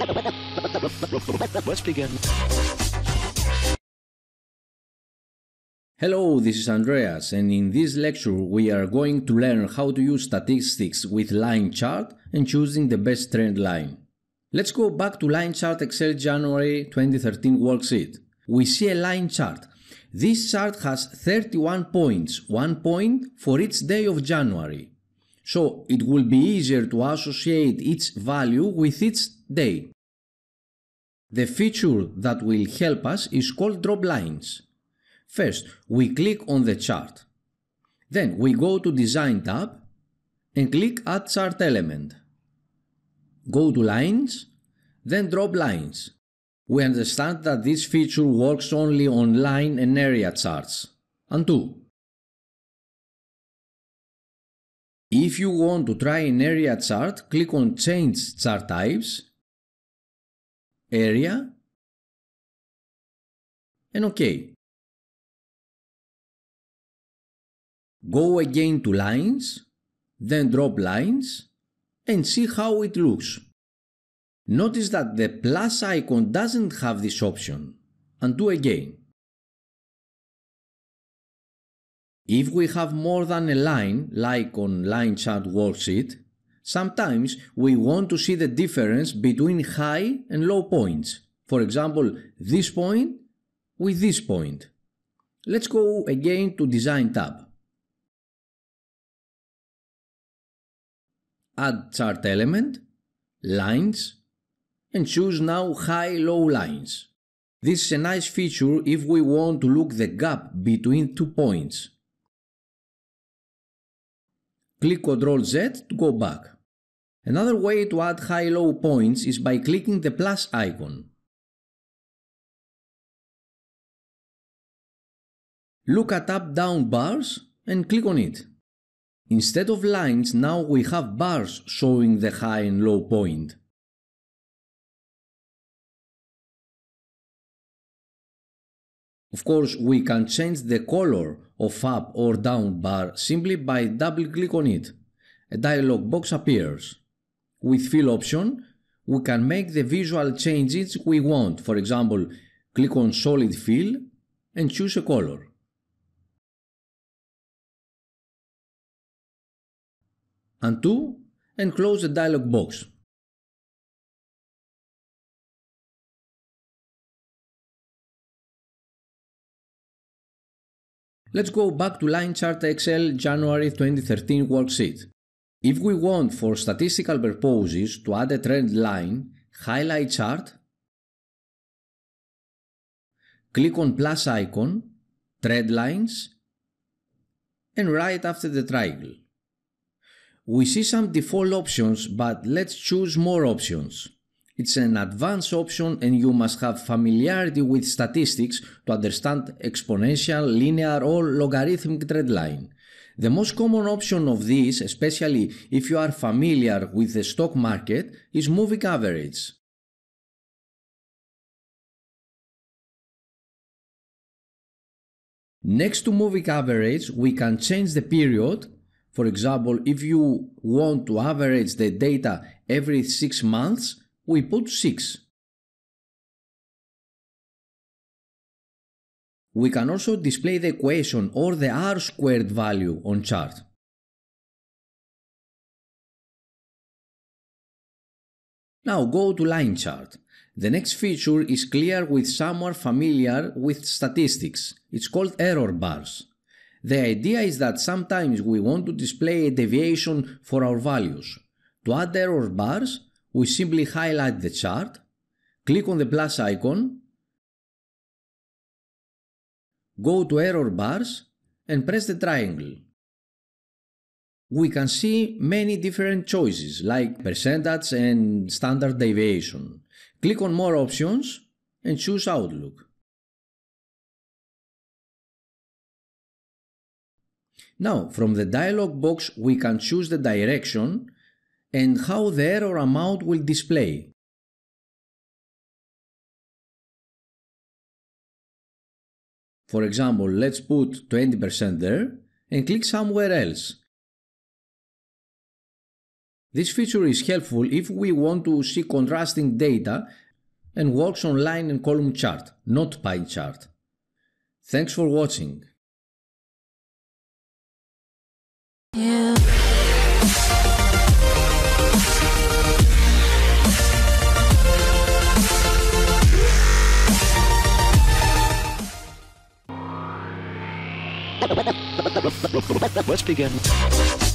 Let's begin. Hello, this is Andreas, and in this lecture we are going to learn how to use statistics with line chart and choosing the best trend line. Let's go back to line chart Excel January 2013 worksheet. We see a line chart. This chart has 31 points, 1 point for each day of January. So it will be easier to associate each value with each day. The feature that will help us is called Drop Lines. First, we click on the chart. Then we go to Design tab and click Add Chart Element. Go to Lines, then Drop Lines. We understand that this feature works only on line and area charts. Undo. If you want to try an area chart, click on Change Chart Types, Area, and OK. Go again to Lines, then Drop Lines, and see how it looks. Notice that the plus icon doesn't have this option. Undo again. If we have more than a line, like on line chart worksheet, sometimes we want to see the difference between high and low points. For example, this point with this point. Let's go again to Design tab. Add chart element, Lines, and choose now high-low lines. This is a nice feature if we want to look the gap between 2 points. Click Ctrl Z to go back. Another way to add high-low points is by clicking the plus icon. Look at up-down bars and click on it. Instead of lines, now we have bars showing the high and low point. Of course, we can change the color of up or down bar simply by double-click on it. A dialog box appears. With Fill option, we can make the visual changes we want. For example, click on Solid Fill and choose a color. Undo and close the dialog box. Let's go back to line chart Excel January 2013 worksheet. If we want for statistical purposes to add a trend line, highlight chart, click on plus icon, trend lines, and right after the triangle. We see some default options, but let's choose more options. It's an advanced option and you must have familiarity with statistics to understand exponential, linear or logarithmic trend line. The most common option of these, especially if you are familiar with the stock market, is moving average. Next to moving average, we can change the period. For example, if you want to average the data every 6 months, we put 6. We can also display the equation or the R-squared value on chart. Now go to line chart. The next feature is clear with someone familiar with statistics. It's called Error Bars. The idea is that sometimes we want to display a deviation for our values. To add error bars, we simply highlight the chart, click on the plus icon, go to error bars and press the triangle. We can see many different choices like percentage and standard deviation. Click on more options and choose Outlook. Now, from the dialog box we can choose the direction and how the error amount will display. For example, let's put 20% there and click somewhere else. This feature is helpful if we want to see contrasting data and works on line and column chart, not pie chart. Thanks for watching. Let's begin.